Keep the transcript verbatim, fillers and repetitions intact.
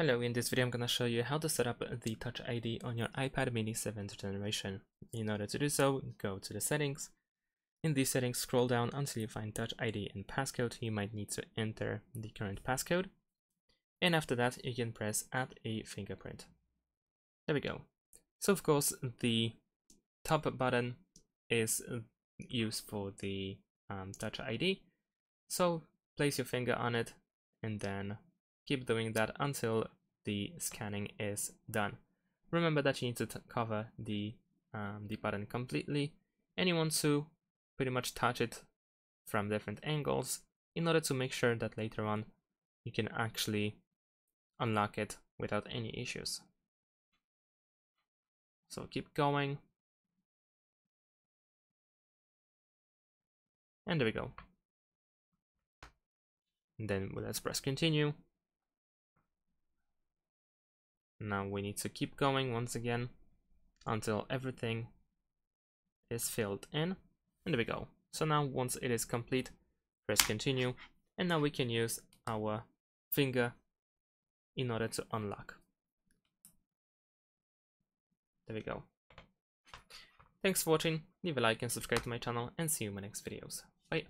Hello, in this video I'm gonna show you how to set up the Touch I D on your iPad Mini seventh generation. In order to do so, go to the settings. In these settings, scroll down until you find Touch I D and passcode. You might need to enter the current passcode. And after that, you can press Add a fingerprint. There we go. So of course, the top button is used for the um, Touch I D. So place your finger on it and then keep doing that until the scanning is done. Remember that you need to t cover the, um, the button completely, and you want to pretty much touch it from different angles in order to make sure that later on you can actually unlock it without any issues. So keep going. And there we go. And then let's press continue. Now we need to keep going once again until everything is filled in, and there we go. So now once it is complete, press continue, and now we can use our finger in order to unlock. There we go. Thanks for watching, leave a like and subscribe to my channel, and see you in my next videos. Bye!